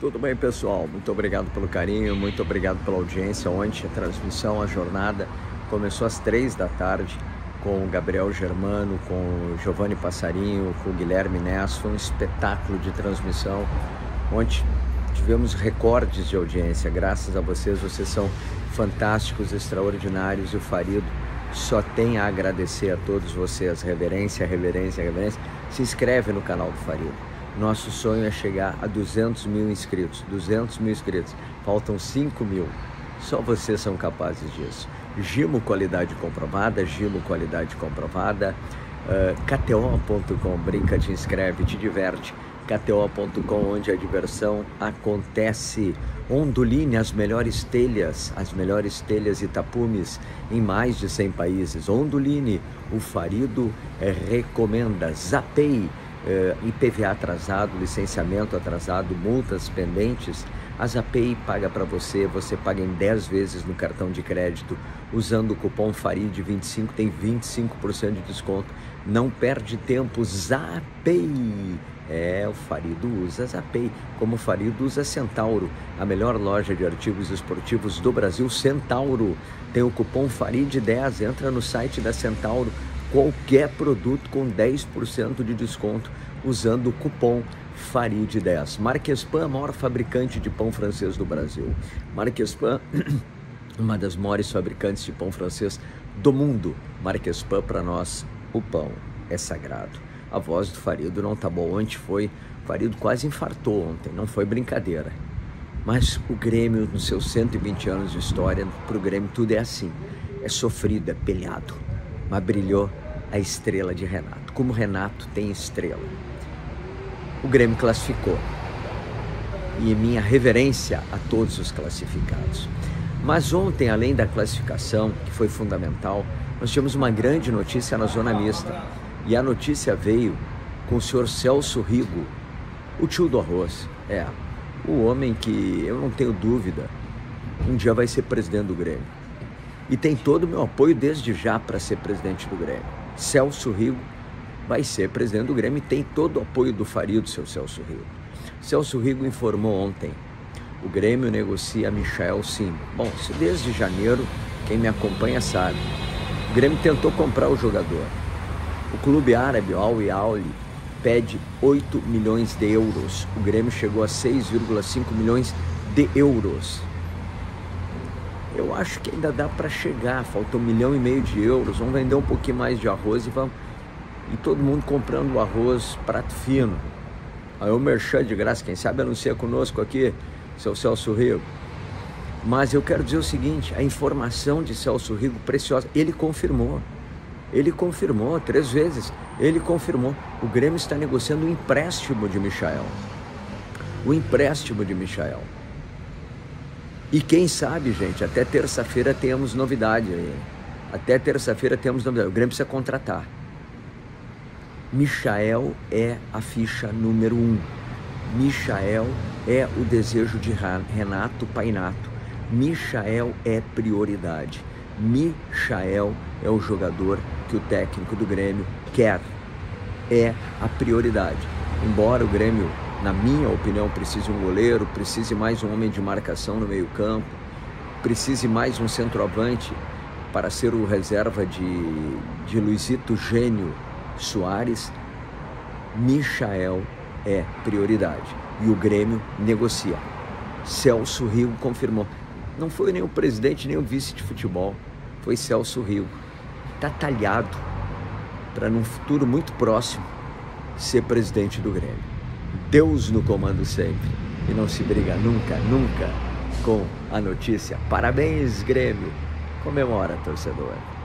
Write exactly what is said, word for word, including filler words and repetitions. Tudo bem, pessoal? Muito obrigado pelo carinho, muito obrigado pela audiência. Ontem a transmissão, a jornada, começou às três da tarde com o Gabriel Germano, com o Giovane Passarinho, com o Guilherme Ness. Foi um espetáculo de transmissão. Ontem tivemos recordes de audiência, graças a vocês. Vocês são fantásticos, extraordinários, e o Farido só tem a agradecer a todos vocês. Reverência, reverência, reverência. Se inscreve no canal do Farido. Nosso sonho é chegar a duzentos mil inscritos. duzentos mil inscritos. Faltam cinco mil. Só vocês são capazes disso. Gimo Qualidade Comprovada, Gimo Qualidade Comprovada. Uh, K T O ponto com, brinca, te inscreve, te diverte. K T O ponto com, onde a diversão acontece. Onduline, as melhores telhas, as melhores telhas e tapumes em mais de cem países. Onduline, o Farido eh, recomenda. Zapay, eh, I P V A atrasado, licenciamento atrasado, multas pendentes. A Zapay paga para você, você paga em dez vezes no cartão de crédito. Usando o cupom Farid vinte e cinco tem vinte e cinco por cento de desconto. Não perde tempo, Zapay! É, o Farido usa Zapay, como o Farido usa Centauro, a melhor loja de artigos esportivos do Brasil. Centauro, tem o cupom Farid dez, entra no site da Centauro, qualquer produto com dez por cento de desconto, usando o cupom Farid dez. Marquespan, maior fabricante de pão francês do Brasil. Marquespan, uma das maiores fabricantes de pão francês do mundo. Marquespan, para nós, o pão é sagrado. A voz do Farido não tá boa ontem, foi, o Farido quase infartou ontem, não foi brincadeira. Mas o Grêmio, nos seus cento e vinte anos de história, pro Grêmio tudo é assim, é sofrido, é pelhado. Mas brilhou a estrela de Renato, como Renato tem estrela. O Grêmio classificou, e minha reverência a todos os classificados. Mas ontem, além da classificação, que foi fundamental, nós tivemos uma grande notícia na zona mista. E a notícia veio com o senhor Celso Rigo, o tio do arroz. É, o homem que, eu não tenho dúvida, um dia vai ser presidente do Grêmio. E tem todo o meu apoio desde já para ser presidente do Grêmio. Celso Rigo vai ser presidente do Grêmio e tem todo o apoio do Farido, seu Celso Rigo. Celso Rigo informou ontem, o Grêmio negocia Michael Simba. Bom, se desde janeiro, quem me acompanha sabe, o Grêmio tentou comprar o jogador. O clube árabe, Au-i-Auli, pede oito milhões de euros. O Grêmio chegou a seis vírgula cinco milhões de euros. Eu acho que ainda dá para chegar. Faltou um milhão e meio de euros. Vamos vender um pouquinho mais de arroz e vamos... E todo mundo comprando o arroz prato fino. Aí o merchan de graça, quem sabe anuncia conosco aqui, seu Celso Rigo. Mas eu quero dizer o seguinte, a informação de Celso Rigo preciosa, ele confirmou. Ele confirmou três vezes, ele confirmou. O Grêmio está negociando o empréstimo de Michael. O empréstimo de Michael. E quem sabe, gente, até terça-feira temos novidade. Até terça-feira temos novidade. O Grêmio precisa contratar. Michael é a ficha número um. Michael é o desejo de Renato Painato. Michael é prioridade. Michael é o jogador que o técnico do Grêmio quer, é a prioridade. Embora o Grêmio, na minha opinião, precise um goleiro, precise mais um homem de marcação no meio-campo, precise mais um centroavante para ser o reserva de, de Luizito Gênio Soares, Michael é prioridade e o Grêmio negocia. Celso Rigo confirmou. Não foi nem o presidente, nem o vice de futebol. Foi Celso Rigo. Está talhado para, num futuro muito próximo, ser presidente do Grêmio. Deus no comando sempre. E não se briga nunca, nunca com a notícia. Parabéns, Grêmio. Comemora, torcedor.